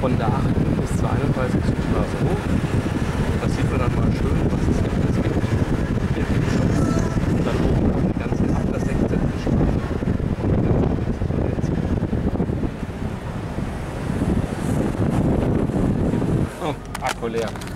von der 8. bis zur 31. Straße hoch. Das sieht man dann mal schön, was es gibt. Es gibt den Windschutz und dann oben noch den ganzen ab der 16. Straße und den ganzen Rest von der 10. Oh, Akku leer.